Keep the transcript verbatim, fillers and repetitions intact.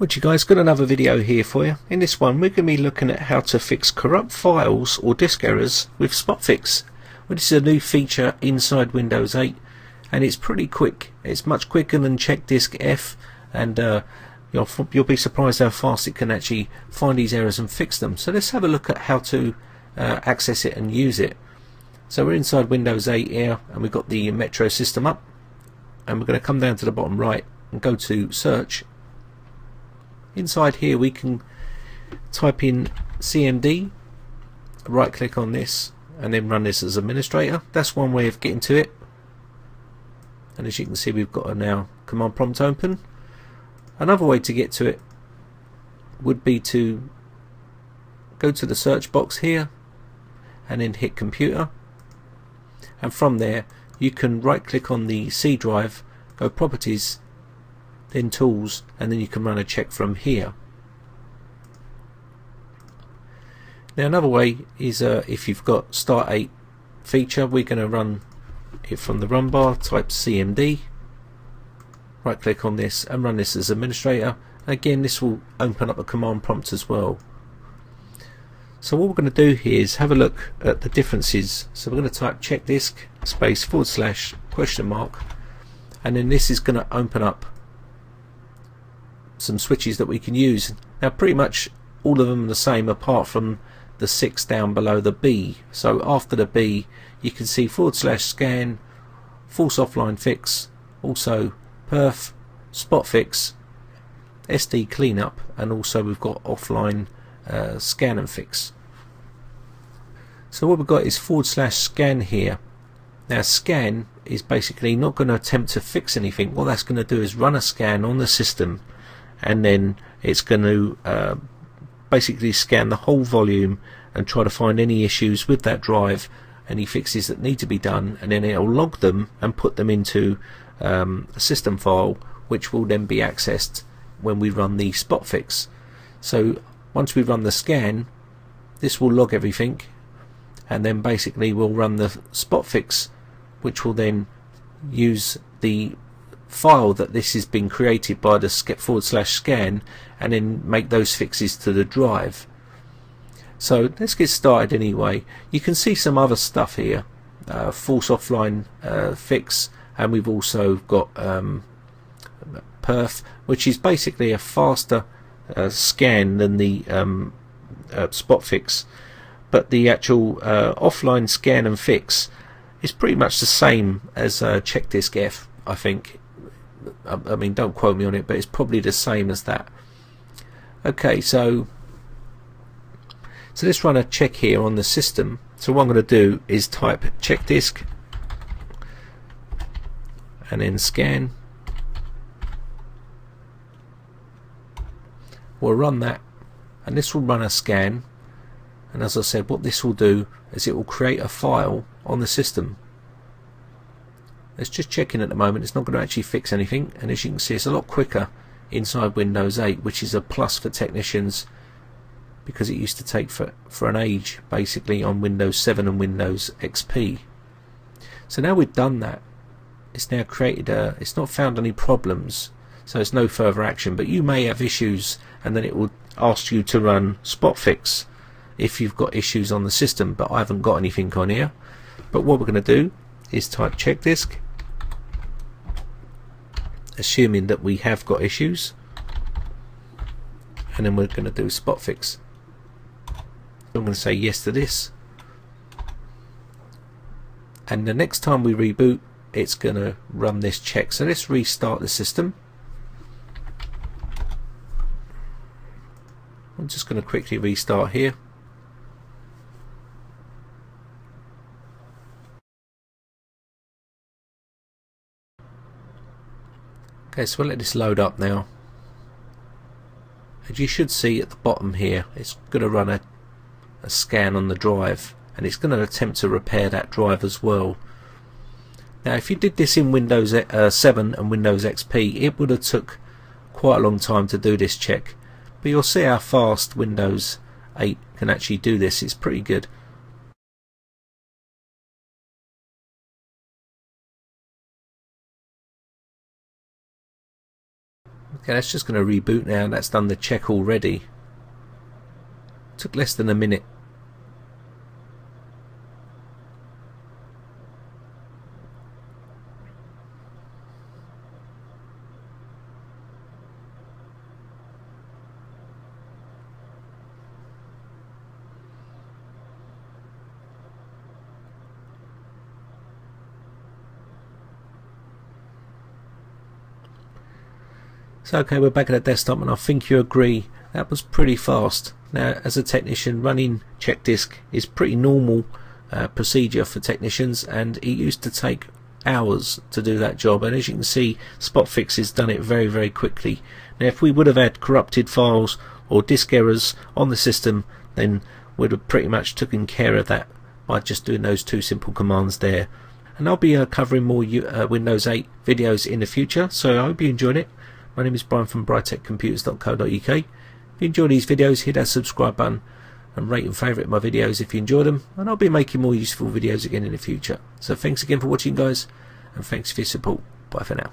What you guys, got another video here for you. In this one we're going to be looking at how to fix corrupt files or disk errors with SpotFix. Well, this is a new feature inside Windows eight and it's pretty quick. It's much quicker than check disk F and uh, you'll, you'll be surprised how fast it can actually find these errors and fix them. So let's have a look at how to uh, access it and use it. So we're inside Windows eight here and we've got the Metro system up and we're going to come down to the bottom right and go to search. Inside here we can type in C M D, right click on this and then run this as administrator. That's one way of getting to it, and as you can see we've got a now command prompt open. Another way to get to it would be to go to the search box here and then hit computer, and from there you can right click on the C drive, go properties, then tools, and then you can run a check from here. Now another way is uh, if you've got Start eight feature, we're going to run it from the run bar, type C M D, right click on this and run this as administrator. Again, this will open up a command prompt as well. So what we're going to do here is have a look at the differences. So we're going to type check disk space forward slash question mark, and then this is going to open up some switches that we can use. Now pretty much all of them are the same apart from the six down below the B. So after the B you can see forward slash scan, false offline fix, also perf, spot fix, S D cleanup, and also we've got offline uh, scan and fix. So what we've got is forward slash scan here. Now scan is basically not going to attempt to fix anything. What that's going to do is run a scan on the system, and then it's going to uh, basically scan the whole volume and try to find any issues with that drive, any fixes that need to be done, and then it'll log them and put them into um, a system file which will then be accessed when we run the spot fix. So once we run the scan, this will log everything, and then basically we'll run the spot fix which will then use the file that this has been created by the forward slash scan and then make those fixes to the drive. So let's get started anyway. You can see some other stuff here, uh, false offline uh, fix, and we've also got um, perf, which is basically a faster uh, scan than the um, uh, spot fix, but the actual uh, offline scan and fix is pretty much the same as uh, check disk F, I think. I mean, don't quote me on it, but it's probably the same as that. Okay, so so let's run a check here on the system. So what I'm going to do is type check disk and then scan. We'll run that and this will run a scan, and as I said, what this will do is it will create a file on the system. It's just checking at the moment, it's not going to actually fix anything, and as you can see it's a lot quicker inside Windows eight, which is a plus for technicians because it used to take for, for an age basically on Windows seven and Windows X P. So now we've done that, it's now created a, it's not found any problems, so it's no further action, but you may have issues and then it will ask you to run SpotFix if you've got issues on the system, but I haven't got anything on here. But what we're going to do is type check disk, assuming that we have got issues, and then we're going to do spot fix. I'm going to say yes to this, and the next time we reboot it's going to run this check. So let's restart the system. I'm just going to quickly restart here. Okay, so we'll let this load up now, and you should see at the bottom here it's going to run a, a scan on the drive, and it's going to attempt to repair that drive as well. Now if you did this in Windows uh, seven and Windows X P, it would have took quite a long time to do this check, but you'll see how fast Windows eight can actually do this. It's pretty good. Okay, that's just going to reboot now. That's done the check already. Took less than a minute. So okay, we're back at the desktop, and I think you agree that was pretty fast. Now as a technician, running CheckDisk is pretty normal uh, procedure for technicians, and it used to take hours to do that job, and as you can see SpotFix has done it very very quickly. Now if we would have had corrupted files or disk errors on the system, then we'd have pretty much taken care of that by just doing those two simple commands there. And I'll be uh, covering more uh, Windows eight videos in the future, so I hope you enjoyed it. My name is Brian from britec computers dot co dot U K. If you enjoy these videos, hit that subscribe button and rate and favourite my videos if you enjoy them, and I'll be making more useful videos again in the future. So thanks again for watching guys, and thanks for your support. Bye for now.